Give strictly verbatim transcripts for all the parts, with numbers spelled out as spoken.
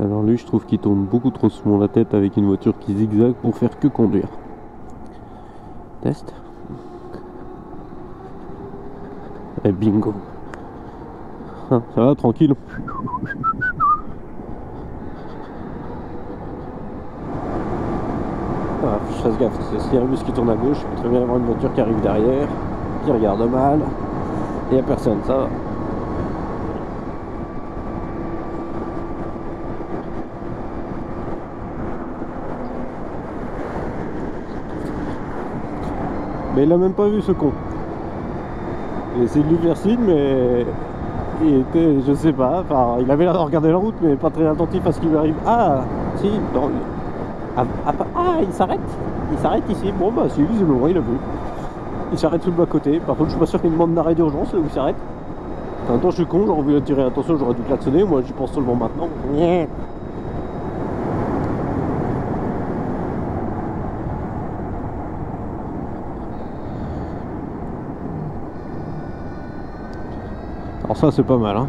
Alors lui, je trouve qu'il tourne beaucoup trop souvent la tête avec une voiture qui zigzague pour faire que conduire. Test. Et bingo. Ah, ça va, tranquille. Ah, je fasse gaffe, parce que s'il y a un bus qui tourne à gauche, je peux très bien avoir une voiture qui arrive derrière, qui regarde mal, et il n'y a personne, ça va. Mais il a même pas vu ce con. J'ai essayé de lui faire signe, mais il était, je sais pas, enfin, il avait l'air de regarder la route, mais pas très attentif à ce qui lui arrive. Ah, si, dans... Ah, ah, ah, il s'arrête, il s'arrête ici. Bon bah si, visiblement il a vu. Il s'arrête sous le bas-côté. Par contre je suis pas sûr qu'il demande d'arrêt d'urgence là où il s'arrête. En même temps je suis con, j'aurais voulu attirer l'attention, j'aurais dû klaxonner, moi j'y pense seulement maintenant. Yeah. Alors ça c'est pas mal hein.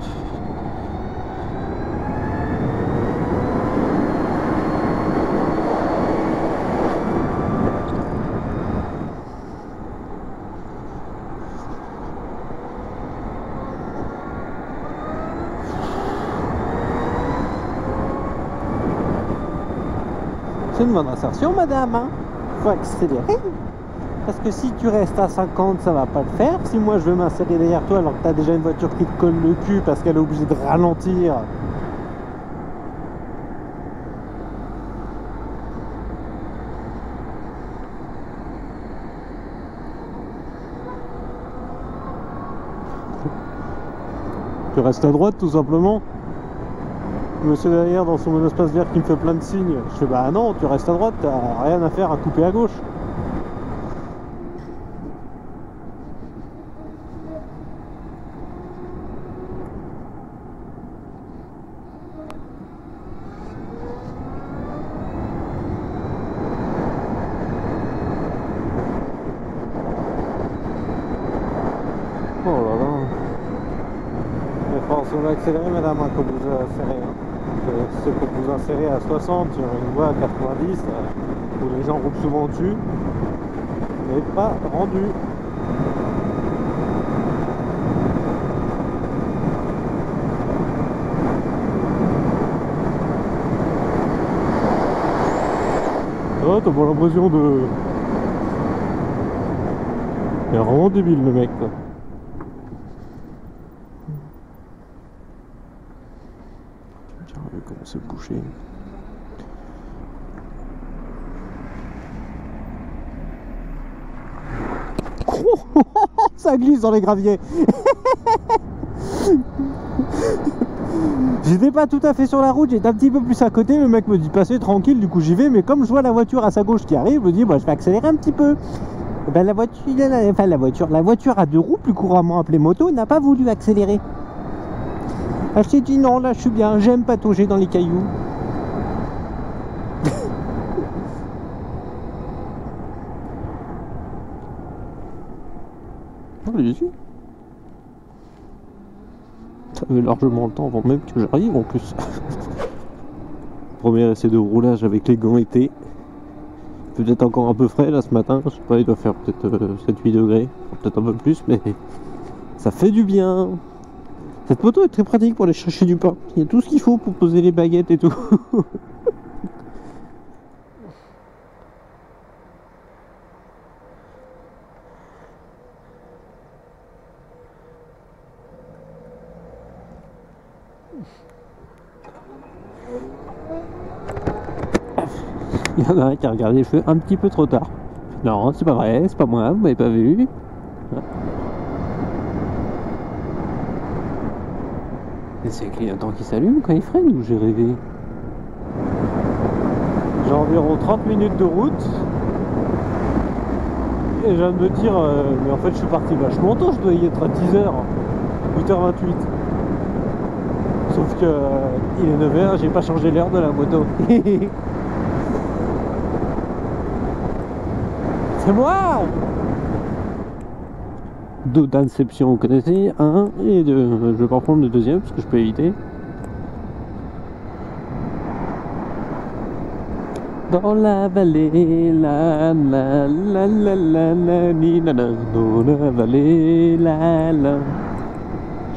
Une bonne insertion madame, hein. Faut accélérer parce que si tu restes à cinquante ça va pas le faire. Si moi je veux m'insérer derrière toi alors que t'as déjà une voiture qui te colle le cul parce qu'elle est obligée de ralentir, tu restes à droite tout simplement. Monsieur derrière dans son monospace vert qui me fait plein de signes, je fais bah non, tu restes à droite, t'as rien à faire à couper à gauche. Oh là là, mais enfin, on va accélérer madame hein, quand vous serrez. Hein. C'est pour vous insérer à soixante sur une voie à quatre-vingt-dix où les gens roulent souvent dessus, mais pas rendu. Oh, t'as pas l'impression de... Il est vraiment débile le mec quoi. Se boucher. Ça glisse dans les graviers. J'étais pas tout à fait sur la route, j'étais un petit peu plus à côté, le mec me dit passer tranquille, du coup j'y vais, mais comme je vois la voiture à sa gauche qui arrive, je me dis bah, je vais accélérer un petit peu. Et ben, la voiture, enfin, la voiture, la voiture à deux roues, plus couramment appelée moto, n'a pas voulu accélérer. Ah, je t'ai dit non, là je suis bien, j'aime patauger dans les cailloux. Oh, il est ici. Ça avait largement le temps avant même que j'arrive en plus. Premier essai de roulage avec les gants été. Peut-être encore un peu frais là ce matin, je sais pas, il doit faire peut-être euh, sept huit degrés, peut-être un peu plus, mais ça fait du bien. Cette moto est très pratique pour aller chercher du pain. Il y a tout ce qu'il faut pour poser les baguettes et tout. Il y en a un qui a regardé les cheveux un petit peu trop tard. Non, c'est pas vrai, c'est pas moi, vous m'avez pas vu. C'est le clignotant qui s'allume quand il freine ou j'ai rêvé? J'ai environ trente minutes de route et je viens de me dire euh, mais en fait je suis parti vachement tôt, je dois y être à dix heures, huit heures vingt-huit. Sauf que euh, il est neuf heures, j'ai pas changé l'heure de la moto. C'est moi. Deux d'inception, vous connaissez, un et deux. Je vais pas prendre le deuxième parce que je peux éviter. dans la vallée, la la la la la la ni na na, dans la vallée, la la.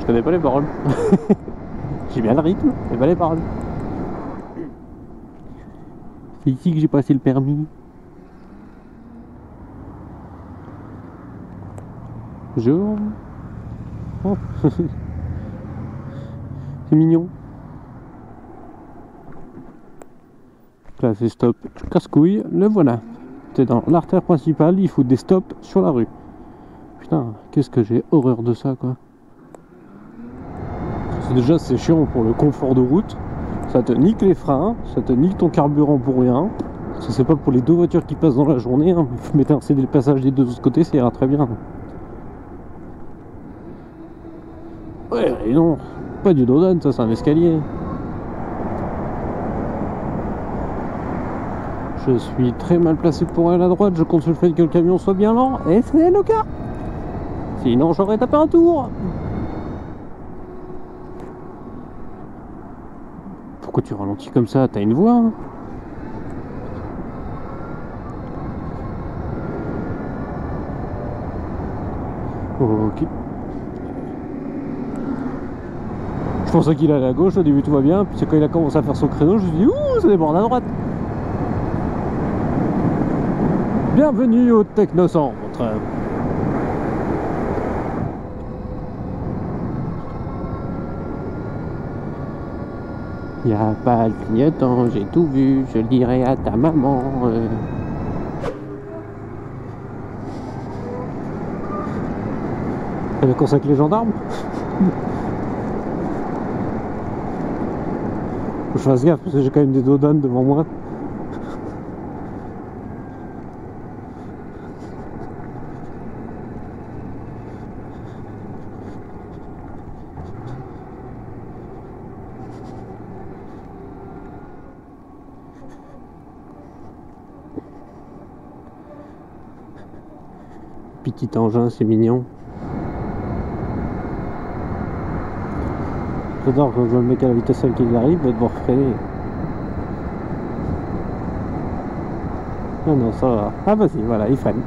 Je connais pas les paroles. J'ai bien le rythme, mais pas les paroles. C'est ici que j'ai passé le permis. Bonjour. Oh. C'est mignon. Là c'est stop, casse-couille, le voilà. C'est dans l'artère principale, il faut des stops sur la rue. Putain, qu'est-ce que j'ai horreur de ça quoi. Déjà c'est chiant pour le confort de route, ça te nique les freins, ça te nique ton carburant pour rien. Ça c'est pas pour les deux voitures qui passent dans la journée, hein. Mais t'as cédé le passage des deux autres côtés, ça ira très bien. Ouais, et non, pas du dodan, ça c'est un escalier. Je suis très mal placé pour aller à droite, je compte sur le fait que le camion soit bien lent, et c'est le cas. Sinon j'aurais tapé un tour. Pourquoi tu ralentis comme ça? T'as une voix hein. Ok. Je pensais qu'il allait à gauche, au début tout va bien, puis c'est quand il a commencé à faire son créneau, je me suis dit, ouh, ça déborde à droite. Bienvenue au Technocentre. Y a pas le clignotant, j'ai tout vu, je le dirai à ta maman. Euh... T'as le conseil avec les gendarmes? Faut que je fasse gaffe parce que j'ai quand même des dodanes devant moi. Petit engin, c'est mignon. J'adore quand je vois le mec à la vitesse à laquelle il arrive, il va devoir freiner. Non, non, ça va. Ah, vas-y, voilà, il freine.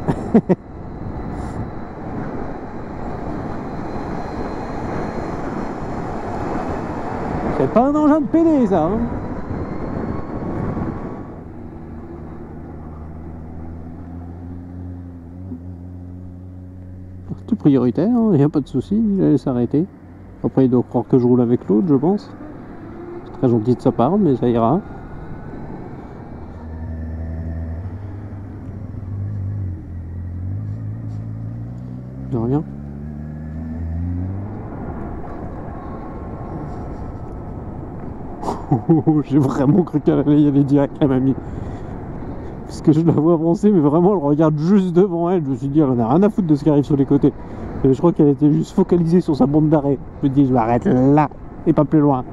C'est pas un engin de P D, ça, hein. Tout prioritaire, il hein, n'y a pas de souci, il allait s'arrêter. Après il doit croire que je roule avec l'autre, je pense. C'est très gentil de sa part, mais ça ira. De rien. J'ai vraiment cru qu'elle allait y aller direct, la mamie. Parce que je la vois avancer, mais vraiment, elle regarde juste devant elle. Je me suis dit, elle en a rien à foutre de ce qui arrive sur les côtés. Et je crois qu'elle était juste focalisée sur sa bande d'arrêt. Je me dis, je m'arrête là, et pas plus loin.